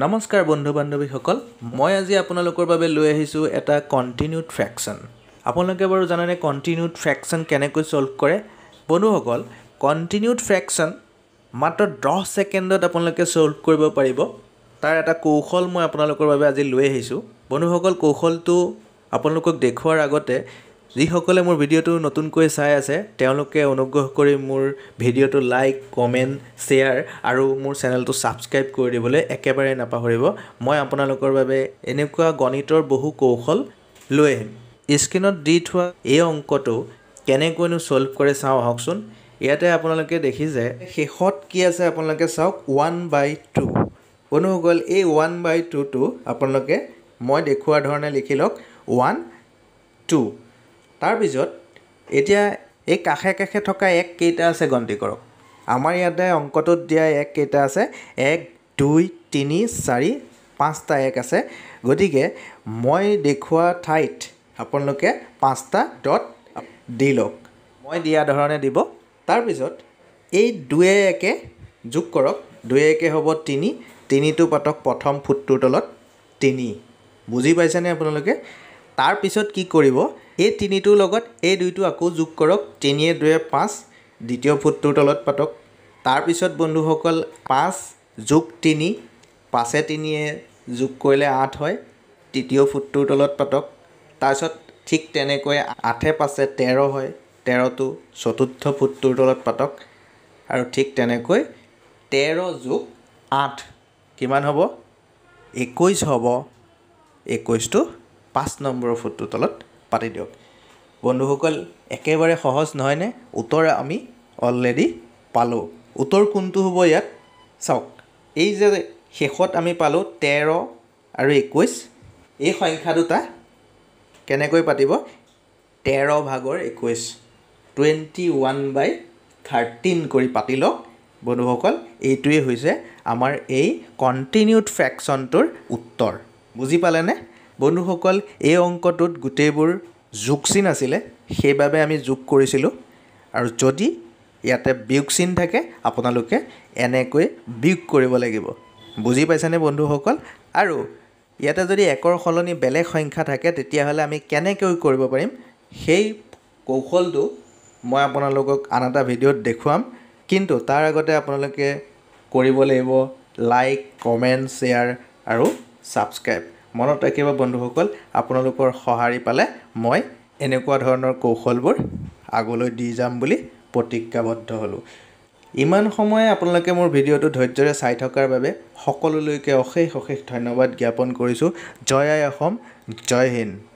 নমস্কাৰ বন্ধু বান্ধৱীসকল মই আজি আপোনালোকৰ বাবে লৈ আহিছো এটা কন্টিনিউড ফ্ৰেকচন আপোনালোকে বাৰু জানেনে কন্টিনিউড ফ্ৰেকচন কেনেকৈ সলভ কৰে বন্ধুসকল কন্টিনিউড ফ্ৰেকচন মাত্ৰ 10 সেকেন্ডত আপোনালোকে সলভ কৰিব পাৰিব তাৰ এটা কৌশল মই আপোনালোকৰ বাবে আজি লৈ আহিছো বন্ধুসকল কৌশলটো আপোনালোকক দেখুৱাৰ আগতে যিসকলে মোৰ ভিডিঅটো নতুনকৈ চাই আছে তেওঁলোকে অনুগ্ৰহ কৰি মোৰ ভিডিঅটো লাইক কমেন্ট শেয়াৰ আৰু মোৰ চেনেলটো সাবস্ক্ৰাইব কৰি দিবলৈ একেবাৰে নাপাহৰিব মই আপোনালোকৰ বাবে এনেকুৱা গণিতৰ বহু কৌশল লৈ আহিম স্ক্ৰিনত দি থোৱা এই অংকটো কেনেকৈনো সলভ কৰে চাও হকচোন ইয়াতে আপোনালোকে দেখি যে শেষত কি আছে আপোনালোকে চাওক 1/2 অনুগল এই 1/2 টো আপোনালোকে মই দেখুৱাৰ ধৰণে লিখি লওক 1 2 তাৰ পিছত এতিয়া এই কাখে কাখে থকা এক কেইটা আছে গন্তি কৰক আমাৰ ইয়াতে অংকটোত দিয়া এক কেইটা আছে 1 2 3 4 5টা এক আছে গতিকে মই দেখুৱা ঠাইত আপোনালোকে 5টা ডট দি লওক মই দিয়া ধৰণে দিব তাৰ পিছত এই 2 1 যোগ কৰক 2 1 হ'ব 3 3 টো পাতক প্ৰথম ফুটটোৰ তলত 3 বুজি পাইছেনে আপোনালোকে তাৰ পিছত কি কৰিব এই 3 টো লগত এই 2 টো আকৌ যোগ কৰক 3 2 5 দ্বিতীয় ফুটটোৰ তলত পাতক তাৰ পিছত বন্ধুসকল 5 যোগ 3 5 3 যোগ কৰিলে 8 হয় তৃতীয় ফুটটোৰ তলত পাতক তাৰ পিছত ঠিক তেনেকৈ 8 5 13 হয় 13 টো চতুৰ্থ ফুটটোৰ তলত পাতক আৰু ঠিক তেনেকৈ 13 যোগ 8 কিমান হ'ব 21 হ'ব 21 টো 5 নম্বৰ ফুটটোৰ তলত পাতি দিওক বন্ধুসকল একেবাৰে সহজ নহয় নে উত্তৰ আমি অলৰেডি পালো উত্তৰ কোনটো হ'ব ইয়াত চাওক এই যে শেষত আমি পালো 13 আৰু 21 এই সংখ্যা দুটা কেনেকৈ পাতিব 13 ভাগৰ 21 21/13 কৰি পাতি লওক বন্ধুসকল এইটোৱে হৈছে আমাৰ এই কন্টিনিউড ফ্ৰেকচনটোৰ উত্তৰ বুজি পালেনে বন্ধুসকল এই অংকটোত গুটেবোৰ যোগচিন আছিল সেইভাবে আমি যোগ কৰিছিলো আৰু যদি ইয়াতে বিয়োগচিন থাকে আপোনালোকে এনেকৈ বিয়োগ কৰিব লাগিব বুজি পাইছানে বন্ধুসকল আৰু ইয়াতে যদি একৰ সলনি বেলেগ সংখ্যা থাকে তেতিয়া হলে আমি কেনেকৈ কৰিব পাৰিম সেই কৌশলটো মই আপোনালোকক আন এটা ভিডিঅত দেখুৱাম কিন্তু তাৰ আগতে আপোনালোকে কৰিব লাগিব লাইক কমেন্ট শেয়াৰ আৰু সাবস্ক্ৰাইব মনত ৰাখিব বন্ধুসকল আপোনালোকৰ সহায় পালে মই এনেকুৱা ধৰণৰ কৌশলবোৰ আগলৈ দি যাম বুলি প্ৰতিজ্ঞাবদ্ধ হলো ইমান সময় আপোনালোকে মোৰ ভিডিঅটো ধৈৰ্যৰে চাই থকাৰ বাবে সকলোলৈকে অশেষ অশেষ ধন্যবাদ জ্ঞাপন কৰিছো জয় আই অসম জয় হিন্দ